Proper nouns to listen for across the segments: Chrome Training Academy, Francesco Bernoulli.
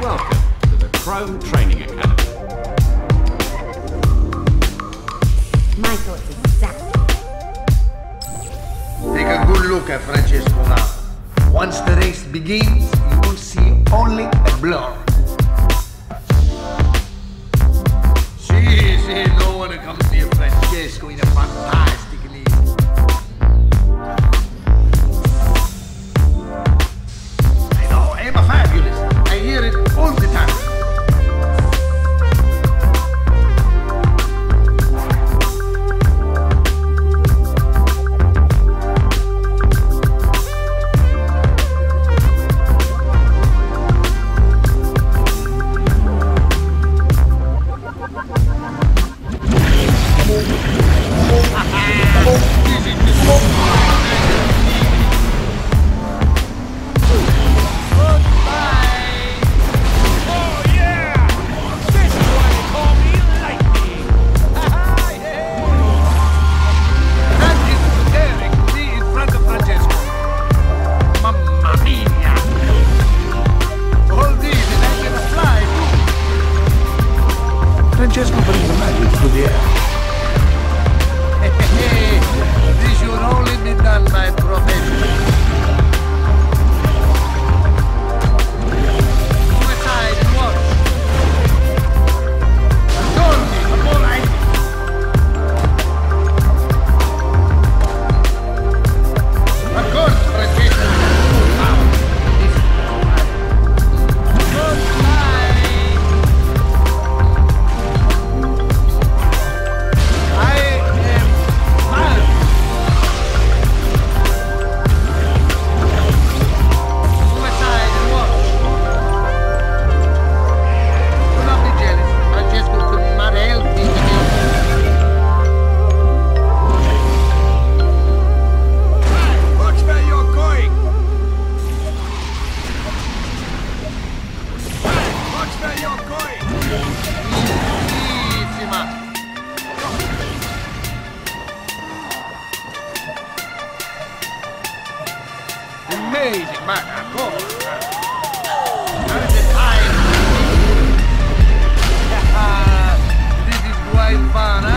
Welcome to the Chrome Training Academy. My thoughts exactly. Take a good look at Francesco now. Once the race begins, you will see only a blur. See, no one comes near Francesco in a fantastic lead. Francesco brings the magic to the air. Hey, this should only be done by professionals. Move aside and watch. Don't be a ball idea. Of course, Francesco is out. This is all right. Goodbye. Amazing, man, of course. That is the time. This is quite fun, huh?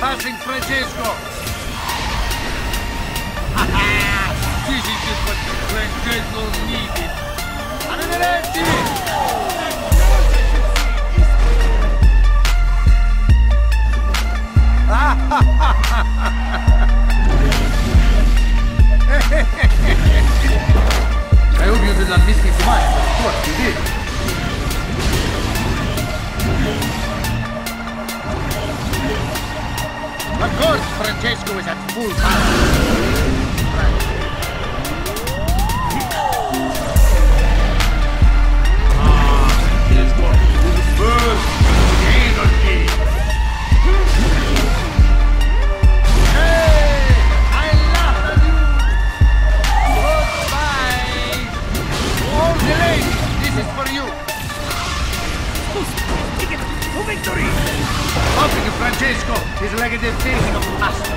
Passing Francesco. This is just what Francesco needed. I hope you did not miss me too much, but of course you did. Of course, Francesco is at full power. Francesco, burst energy. Hey, I love you. Goodbye. All the ladies, this is for you. Ticket to victory. Francesco is like a defensive master.